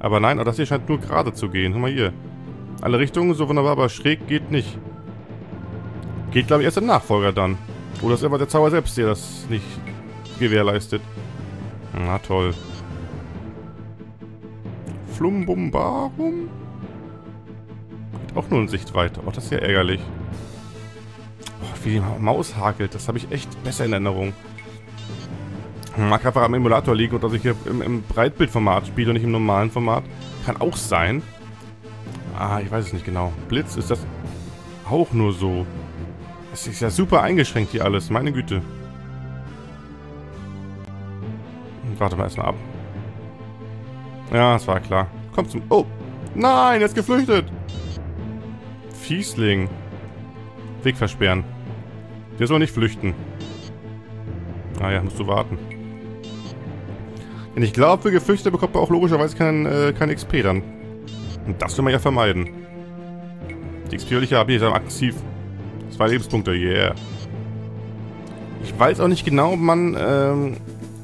Aber nein, das hier scheint nur gerade zu gehen. Guck mal hier. Alle Richtungen, so wunderbar, aber schräg geht nicht. Geht, glaube ich, erst der Nachfolger dann. Oder ist einfach der Zauber selbst, der das nicht gewährleistet. Na toll. Flumbumbarum? Geht auch nur in Sichtweite. Oh, das ist ja ärgerlich. Oh, wie die Maus hakelt. Das habe ich echt besser in Erinnerung. Mag einfach am Emulator liegen und dass ich hier im Breitbildformat spiele und nicht im normalen Format. Kann auch sein. Ah, ich weiß es nicht genau. Blitz ist das auch nur so. Es ist ja super eingeschränkt hier alles. Meine Güte. Warte mal erstmal ab. Ja, es war klar. Kommt zum... Oh! Nein, er ist geflüchtet! Fiesling. Weg versperren. Der soll nicht flüchten. Naja, musst du warten. Denn ich glaube, für Geflüchtete bekommt man auch logischerweise kein XP dann. Und das will man ja vermeiden. Die XP will ich ja haben. Ich sage aktiv. 2 Lebenspunkte, yeah. Ich weiß auch nicht genau, man...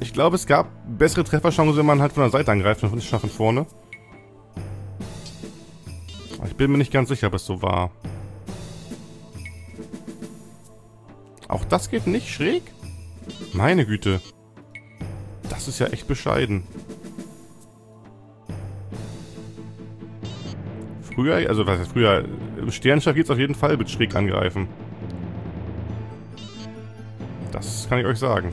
ich glaube, es gab bessere Trefferchancen, wenn man halt von der Seite angreift und nicht von vorne. Aber ich bin mir nicht ganz sicher, ob es so war. Auch das geht nicht schräg? Meine Güte. Das ist ja echt bescheiden. Früher, also was heißt früher? Im Sternschach geht es auf jeden Fall mit schräg angreifen. Das kann ich euch sagen.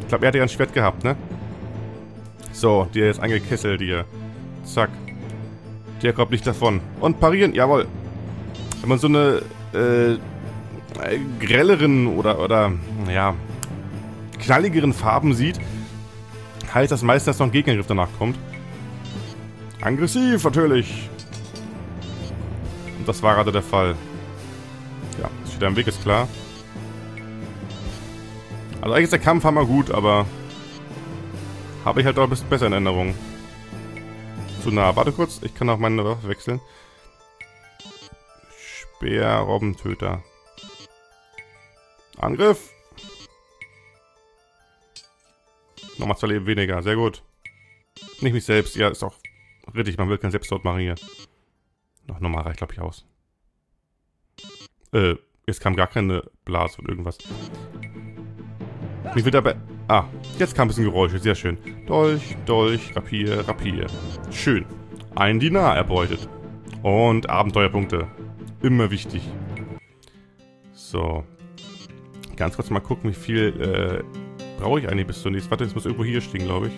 Ich glaube, er hat ja ein Schwert gehabt, ne? So, der ist angekesselt hier. Zack. Der kommt nicht davon. Und parieren, jawohl. Wenn man so eine grelleren oder ja, knalligeren Farben sieht, heißt das meistens, dass noch ein Gegenangriff danach kommt. Aggressiv, natürlich. Und das war gerade der Fall. Ja, ist wieder im Weg, ist klar. Also eigentlich ist der Kampf hammer gut, aber habe ich halt auch ein bisschen besser in Erinnerung. Zu nah. Warte kurz, ich kann auch meine Waffe wechseln. Speer, Robbentöter. Angriff! Nochmal 2 Leben weniger, sehr gut. Nicht mich selbst, ja, ist auch richtig, man will keinen Selbstmord machen hier. Noch normal reicht, glaube ich, aus. Jetzt kam gar keine Blase und irgendwas. Mich will dabei... Ah, jetzt kam ein bisschen Geräusche. Sehr schön. Dolch, Dolch, Rapier, Rapier. Schön. Ein Dinar erbeutet. Und Abenteuerpunkte. Immer wichtig. So. Ganz kurz mal gucken, wie viel brauche ich eigentlich bis zur nächsten... Warte, das muss irgendwo hier stehen, glaube ich.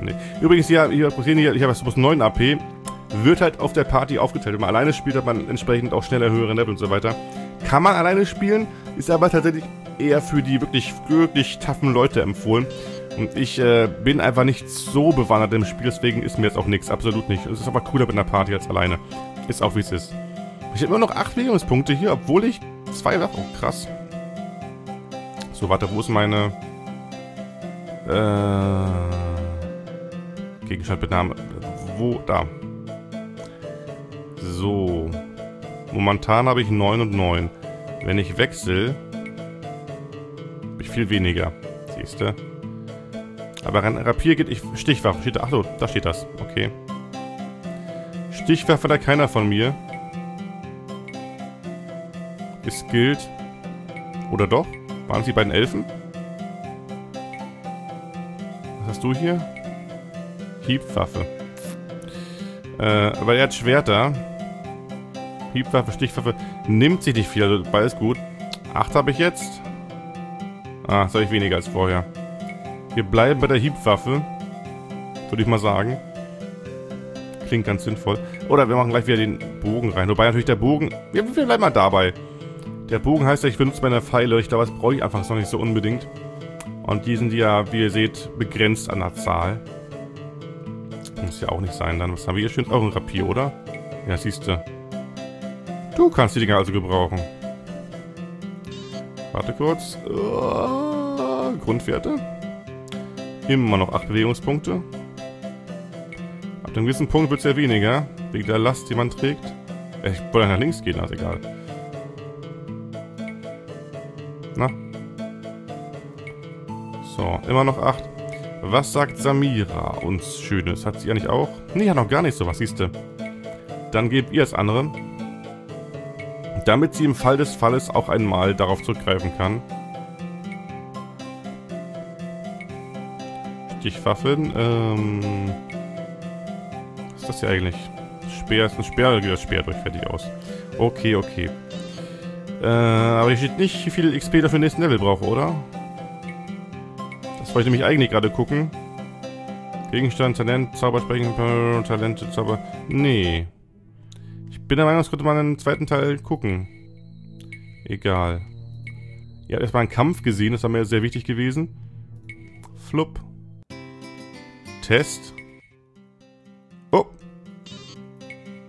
Nee. Übrigens, ja, ich habe 9 AP. Wird halt auf der Party aufgeteilt. Wenn man alleine spielt, hat man entsprechend auch schneller höhere Level und so weiter. Kann man alleine spielen, ist aber tatsächlich eher für die wirklich taffen Leute empfohlen. Und ich bin einfach nicht so bewandert im Spiel, deswegen ist mir jetzt auch nichts, absolut nicht. Es ist aber cooler mit einer Party als alleine. Ist auch wie es ist. Ich habe immer noch 8 Währungspunkte hier, obwohl ich 2 Waffen... Oh, krass. So, warte, wo ist meine... Gegenstand mit Namen... Wo? Da. So... Momentan habe ich 9 und 9. Wenn ich wechsle, habe ich viel weniger. Siehst du? Aber Rapier geht ich. Stichwaffe. Steht da. Achso, da steht das. Okay. Stichwaffe hat keiner von mir. Es gilt. Oder doch? Waren es die beiden Elfen? Was hast du hier? Hiebwaffe. Aber er hat Schwerter. Hiebwaffe, Stichwaffe, nimmt sich nicht viel, also beides gut. 8 habe ich jetzt. Ah, das habe ich weniger als vorher. Wir bleiben bei der Hiebwaffe, würde ich mal sagen. Klingt ganz sinnvoll. Oder wir machen gleich wieder den Bogen rein. Wobei natürlich der Bogen, wir bleiben mal dabei. Der Bogen heißt ja, ich benutze meine Pfeile. Ich glaube, das brauche ich einfach noch nicht so unbedingt. Und die sind ja, wie ihr seht, begrenzt an der Zahl. Muss ja auch nicht sein dann. Was haben wir hier? Schön auch ein Rapier, oder? Ja, siehst du. Du kannst die Dinger also gebrauchen. Warte kurz. Grundwerte. Immer noch 8 Bewegungspunkte. Ab einem gewissen Punkt wird es ja weniger. Wegen der Last, die man trägt. Ich wollte nach links gehen, also egal. Na? So, immer noch 8. Was sagt Samira uns Schönes? Hat sie ja nicht auch? Nee, hat noch gar nicht so was, siehste. Dann gebt ihr das andere. Damit sie im Fall des Falles auch einmal darauf zurückgreifen kann. Stichwaffen. Was ist das hier eigentlich? Speer ist ein Speer, oder geht das Speer durch? Fertig aus. Okay, okay. Aber hier steht nicht, wie viel XP dafür den nächsten Level brauche, oder? Das wollte ich nämlich eigentlich gerade gucken. Gegenstand, Talent, Zaubersprechen, Talente, Zauber... Nee. Ich bin der Meinung, es könnte man einen zweiten Teil gucken. Egal. Ihr habt erstmal einen Kampf gesehen, das war mir sehr wichtig gewesen. Flupp. Test. Oh.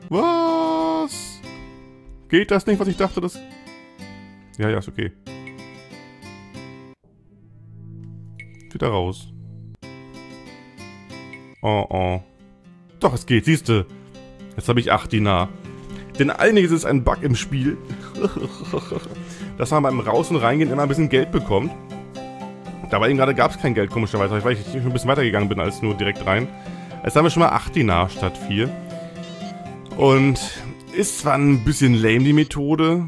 Was? Geht das nicht, was ich dachte, das... Ja, ja, ist okay. Wieder raus. Oh, oh. Doch, es geht, siehste. Jetzt habe ich 8 Dinar. Denn einiges ist ein Bug im Spiel. Dass man beim Raus- und Reingehen immer ein bisschen Geld bekommt. Dabei eben gerade gab es kein Geld, komischerweise, weil ich schon ein bisschen weitergegangen bin als nur direkt rein. Jetzt haben wir schon mal 8 Dinar statt 4. Und ist zwar ein bisschen lame die Methode,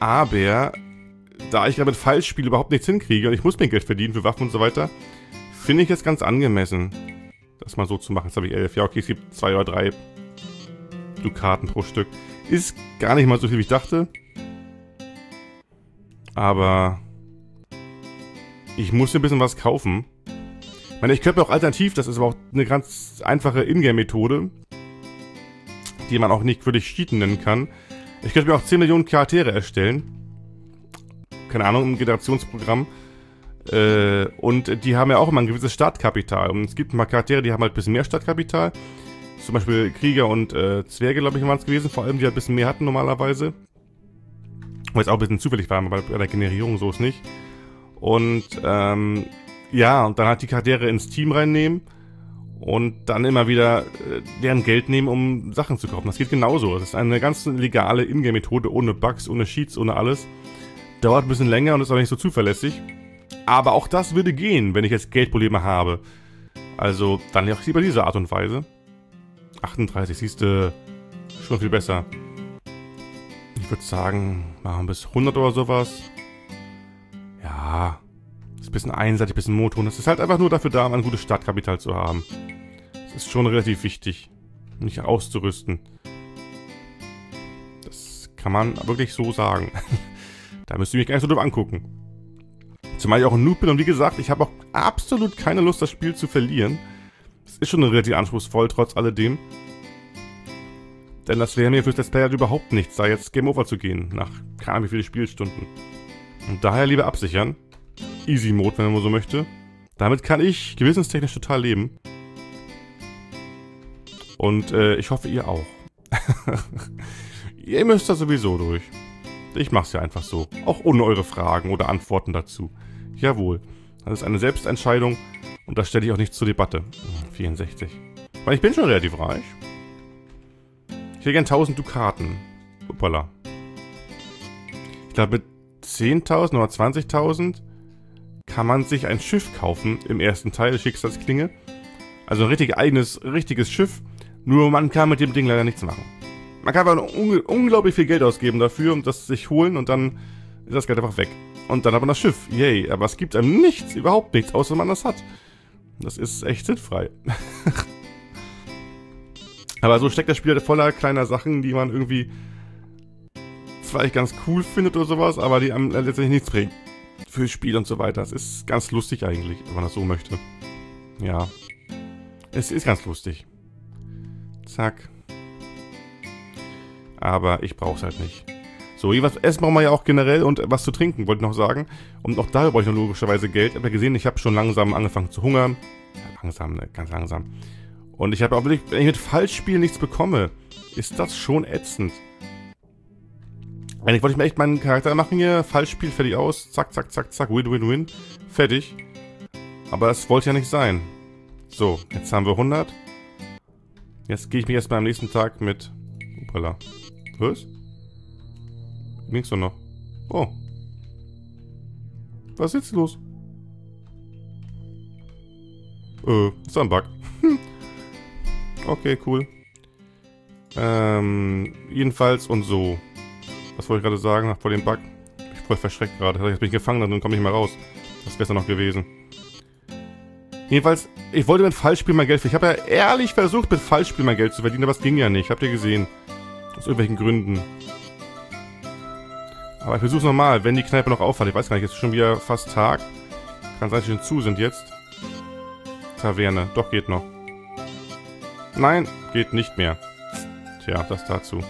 aber da ich damit Falschspiel überhaupt nichts hinkriege und ich muss mir Geld verdienen für Waffen und so weiter, finde ich es ganz angemessen, das mal so zu machen. Jetzt habe ich 11. Ja, okay, es gibt 2 oder 3 Dukaten pro Stück. Ist gar nicht mal so viel, wie ich dachte. Aber ich muss ein bisschen was kaufen. Ich meine, ich könnte mir auch alternativ, das ist aber auch eine ganz einfache Ingame-Methode, die man auch nicht wirklich cheaten nennen kann. Ich könnte mir auch 10 Millionen Charaktere erstellen. Keine Ahnung, ein Generationsprogramm. Und die haben ja auch immer ein gewisses Startkapital. Und es gibt ein paar Charaktere, die haben halt ein bisschen mehr Startkapital. Zum Beispiel Krieger und Zwerge, glaube ich, waren es gewesen. Vor allem, die halt ein bisschen mehr hatten normalerweise. Weil es auch ein bisschen zufällig war, aber bei der Generierung so ist nicht. Und ja, und dann halt die Charaktere ins Team reinnehmen. Und dann immer wieder deren Geld nehmen, um Sachen zu kaufen. Das geht genauso. Das ist eine ganz legale Ingame-Methode, ohne Bugs, ohne Cheats, ohne alles. Dauert ein bisschen länger und ist auch nicht so zuverlässig. Aber auch das würde gehen, wenn ich jetzt Geldprobleme habe. Also, dann auch über diese Art und Weise. 38, siehste, schon viel besser. Ich würde sagen, machen bis 100 oder sowas. Ja, ist ein bisschen einseitig, ein bisschen Motor. Das ist halt einfach nur dafür da, um ein gutes Startkapital zu haben. Das ist schon relativ wichtig, um nicht auszurüsten. Das kann man wirklich so sagen. Da müsst ihr mich gar nicht so doof angucken. Zumal ich auch ein Noob bin und wie gesagt, ich habe auch absolut keine Lust, das Spiel zu verlieren. Es ist schon relativ anspruchsvoll, trotz alledem. Denn das wäre mir fürs Let's Play halt überhaupt nichts, da jetzt Game Over zu gehen, nach keine Ahnung wie viele Spielstunden. Und daher lieber absichern. Easy Mode, wenn man so möchte. Damit kann ich gewissenstechnisch total leben. Und ich hoffe, ihr auch. Ihr müsst da sowieso durch. Ich mach's ja einfach so. Auch ohne eure Fragen oder Antworten dazu. Jawohl. Das ist eine Selbstentscheidung und da stelle ich auch nichts zur Debatte. 64. Weil ich bin schon relativ reich. Ich hätte gern 1000 Dukaten. Hoppala. Ich glaube, mit 10.000 oder 20.000 kann man sich ein Schiff kaufen im ersten Teil, Schicksalsklinge. Also ein richtig eigenes, richtiges Schiff. Nur man kann mit dem Ding leider nichts machen. Man kann aber unglaublich viel Geld ausgeben dafür und das sich holen und dann ist das Geld einfach weg. Und dann hat man das Schiff. Yay. Aber es gibt einem nichts, überhaupt nichts, außer wenn man das hat. Das ist echt sinnfrei. Aber so steckt das Spiel voller kleiner Sachen, die man irgendwie vielleicht ganz cool findet oder sowas, aber die einem letztendlich nichts bringen. Fürs Spiel und so weiter. Es ist ganz lustig eigentlich, wenn man das so möchte. Ja. Es ist ganz lustig. Zack. Aber ich brauch's halt nicht. So, jeweils Essen brauchen wir ja auch generell und was zu trinken, wollte ich noch sagen. Und auch da brauche ich noch logischerweise Geld. Habt ihr gesehen, ich habe schon langsam angefangen zu hungern. Ja, langsam, ne? Ganz langsam. Und ich habe auch wirklich, wenn ich mit Falschspielen nichts bekomme, ist das schon ätzend. Eigentlich wollte ich mir echt meinen Charakter machen hier. Falschspiel, fertig aus. Zack, zack, zack, zack. Win, win, win. Fertig. Aber das wollte ja nicht sein. So, jetzt haben wir 100. Jetzt gehe ich mich erstmal am nächsten Tag mit... Hoppala. Was? Links doch noch. Oh. Was ist jetzt los? Ist ein Bug. Okay, cool. Jedenfalls und so. Was wollte ich gerade sagen vor dem Bug? Ich bin voll verschreckt gerade. Jetzt bin ich gefangen und komme nicht mehr raus. Das wäre es dann noch gewesen. Jedenfalls, ich wollte mit Falschspiel mein Geld verdienen. Ich habe ja ehrlich versucht, mit Falschspiel mein Geld zu verdienen, aber es ging ja nicht. Habt ihr gesehen. Aus irgendwelchen Gründen. Aber ich versuche es nochmal, wenn die Kneipe noch aufhat. Ich weiß gar nicht, es ist schon wieder fast Tag. Kann sein, dass sie schon zu sind jetzt. Taverne. Doch, geht noch. Nein, geht nicht mehr. Tja, das dazu.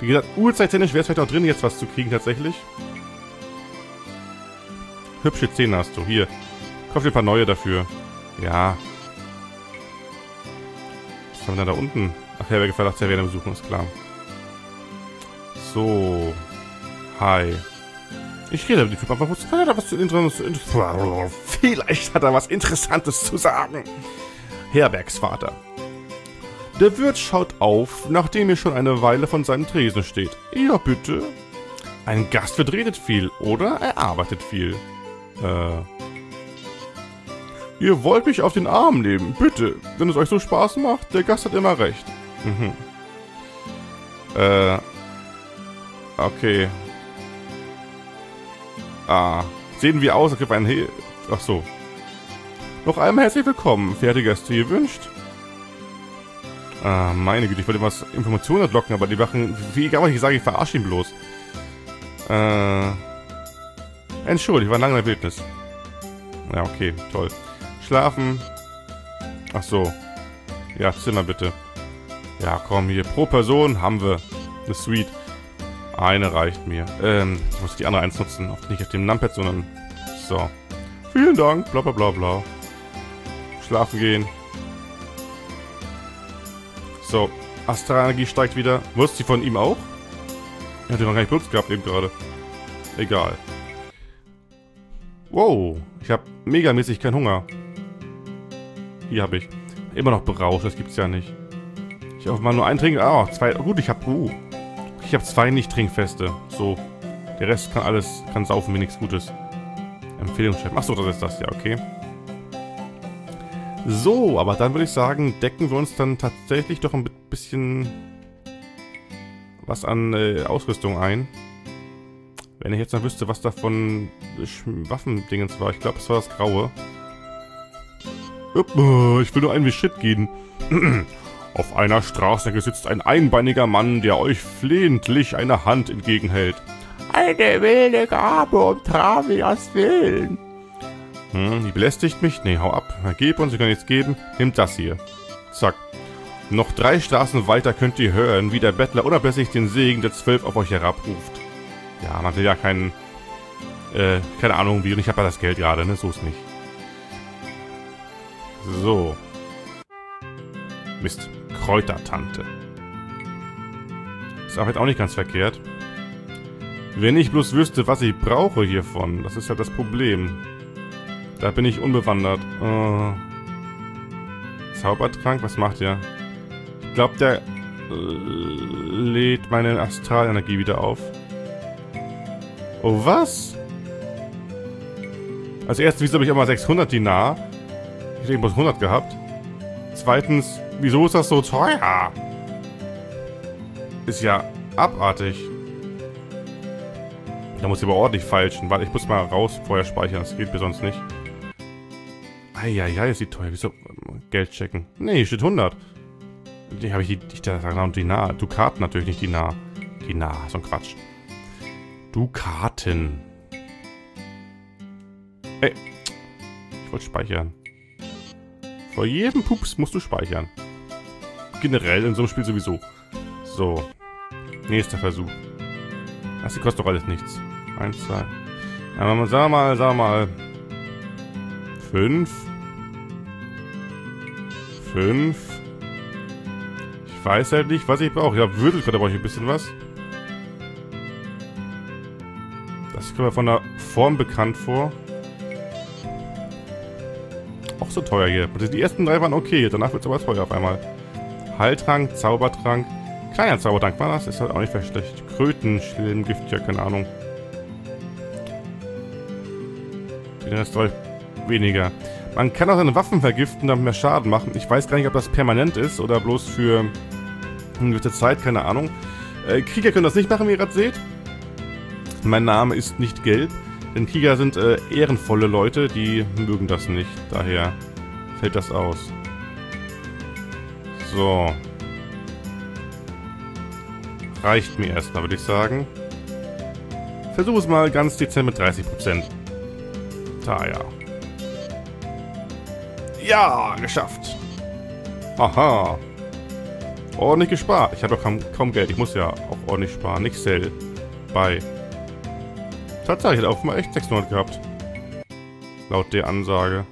Wie gesagt, uhrzeittechnisch wäre es vielleicht auch drin, jetzt was zu kriegen tatsächlich. Hübsche Zähne hast du. Hier. Kauf dir ein paar neue dafür. Ja. Was haben wir da unten? Ach, Herberge Verdacht, Taverne besuchen, ist klar. So. Hi. Ich rede mit dem was. Vielleicht hat er was Interessantes zu sagen. Herbergsvater. Der Wirt schaut auf, nachdem er schon eine Weile von seinem Tresen steht. Ja, bitte. Ein Gastwirt redet viel, oder? Er arbeitet viel. Ihr wollt mich auf den Arm nehmen, bitte. Wenn es euch so Spaß macht, der Gast hat immer recht. Mhm. Okay. Ah. Sehen wir aus, als ob ein He... Ach so. Noch einmal herzlich willkommen. Fertige Gäste gewünscht. Ah, meine Güte. Ich wollte was Informationen locken, aber die machen... Wie egal, was ich sage, ich verarsche ihn bloß. Entschuldigung, ich war lange in der Wildnis. Ja, okay. Toll. Schlafen. Ach so. Ja, Zimmer bitte. Ja, komm hier. Pro Person haben wir eine Suite. Eine reicht mir. Ich muss die andere eins nutzen. Auch nicht auf dem Numpad, sondern... So. Vielen Dank. Bla bla bla bla. Schlafen gehen. So. Astralenergie steigt wieder. Wusste sie von ihm auch? Er hat den noch gar nicht benutzt gehabt eben gerade. Egal. Wow. Ich habe megamäßig keinen Hunger. Hier habe ich. Immer noch berauscht. Das gibt's ja nicht. Ich hoffe mal nur einen trinken. Ah, zwei. Gut, ich habe... Ich habe zwei Nicht-Trinkfeste. So. Der Rest kann alles, kann saufen, mir nichts Gutes. Empfehlungsschreiben. Achso, das ist das. Ja, okay. So, aber dann würde ich sagen, decken wir uns dann tatsächlich doch ein bisschen was an Ausrüstung ein. Wenn ich jetzt noch wüsste, was davon Waffendingens war. Ich glaube, es war das Graue. Ich will nur ein wie Shit gehen. Auf einer Straßenecke sitzt ein einbeiniger Mann, der euch flehentlich eine Hand entgegenhält. Eine wilde Gabe und Travias Willen. Hm, die belästigt mich? Nee, hau ab. Gib uns, ich kann nichts geben. Nimmt das hier. Zack. Noch 3 Straßen weiter könnt ihr hören, wie der Bettler unablässig den Segen der 12 auf euch herabruft. Ja, man will ja keinen... keine Ahnung wie, und ich habe ja das Geld gerade, ne? So ist nicht. So. Mist. Kräutertante. Ist aber jetzt auch nicht ganz verkehrt. Wenn ich bloß wüsste, was ich brauche hiervon. Das ist halt das Problem. Da bin ich unbewandert. Oh. Zaubertrank? Was macht der? Ich glaube, der lädt meine Astralenergie wieder auf. Oh, was? Als erstes, wieso habe ich immer 600 Dinar? Ich hätte bloß 100 gehabt. Zweitens, wieso ist das so teuer? Ist ja abartig. Da muss ich aber ordentlich feilschen, weil ich muss mal raus vorher speichern. Das geht mir sonst nicht. Eieiei, ist die teuer. Wieso? Geld checken. Nee, hier steht 100. Die habe ich Dukaten natürlich, nicht Dinar. Dinar, so ein Quatsch. Dukaten. Ey. Ich wollte speichern. Vor jedem Pups musst du speichern. Generell in so einem Spiel sowieso. So. Nächster Versuch. Das kostet doch alles nichts. 1, 2. Aber sag mal. 5. 5. Ich weiß halt nicht, was ich brauche. Ja, Würdelkräuter brauche ich ein bisschen was. Das kommt mir von der Form bekannt vor. Auch so teuer hier. Die ersten 3 waren okay, danach wird es aber teuer auf einmal. Heiltrank, Zaubertrank. Kleiner Zaubertrank war das, ist halt auch nicht schlecht. Krötenschlimmgift, ja, keine Ahnung. Den Rest weniger. Man kann auch seine Waffen vergiften, damit mehr Schaden machen. Ich weiß gar nicht, ob das permanent ist oder bloß für eine gewisse Zeit, keine Ahnung. Krieger können das nicht machen, wie ihr gerade seht. Mein Name ist nicht gelb, denn Krieger sind ehrenvolle Leute, die mögen das nicht. Daher fällt das aus. So. Reicht mir erstmal, würde ich sagen. Versuche es mal ganz dezent mit 30%. Da ja. Ja, geschafft. Aha. Ordentlich gespart. Ich habe doch kaum Geld. Ich muss ja auch ordentlich sparen. Nix sell. Bye. Tatsächlich, ich hätte auch mal echt 600 gehabt. Laut der Ansage.